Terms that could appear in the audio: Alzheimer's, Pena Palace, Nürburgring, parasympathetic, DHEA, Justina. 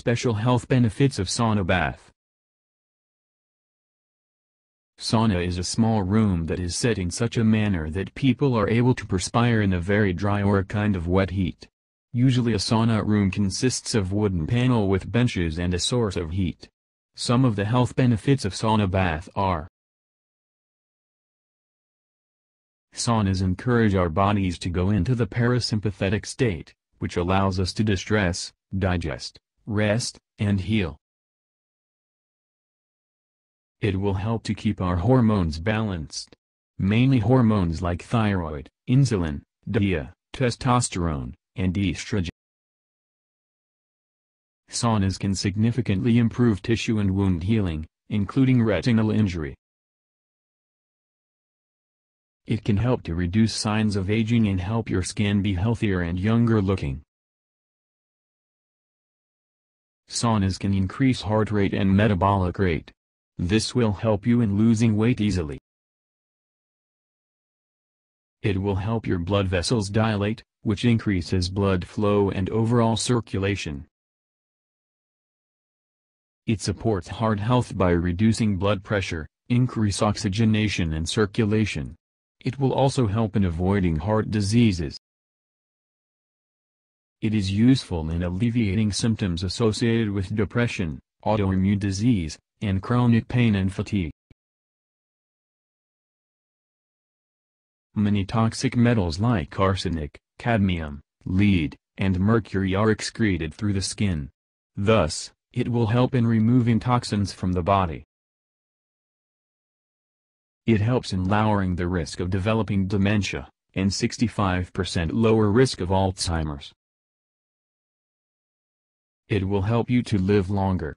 Special health benefits of sauna bath. Sauna is a small room that is set in such a manner that people are able to perspire in a very dry or a kind of wet heat. Usually a sauna room consists of wooden panel with benches and a source of heat. Some of the health benefits of sauna bath are: saunas encourage our bodies to go into the parasympathetic state, which allows us to distress, digest, rest, and heal. It will help to keep our hormones balanced. Mainly hormones like thyroid, insulin, DHEA, testosterone, and estrogen. Saunas can significantly improve tissue and wound healing, including retinal injury. It can help to reduce signs of aging and help your skin be healthier and younger looking. Saunas can increase heart rate and metabolic rate. This will help you in losing weight easily. It will help your blood vessels dilate, which increases blood flow and overall circulation. It supports heart health by reducing blood pressure, increase oxygenation and circulation. It will also help in avoiding heart diseases. It is useful in alleviating symptoms associated with depression, autoimmune disease, and chronic pain and fatigue. Many toxic metals like arsenic, cadmium, lead, and mercury are excreted through the skin. Thus, it will help in removing toxins from the body. It helps in lowering the risk of developing dementia, and 65% lower risk of Alzheimer's. It will help you to live longer.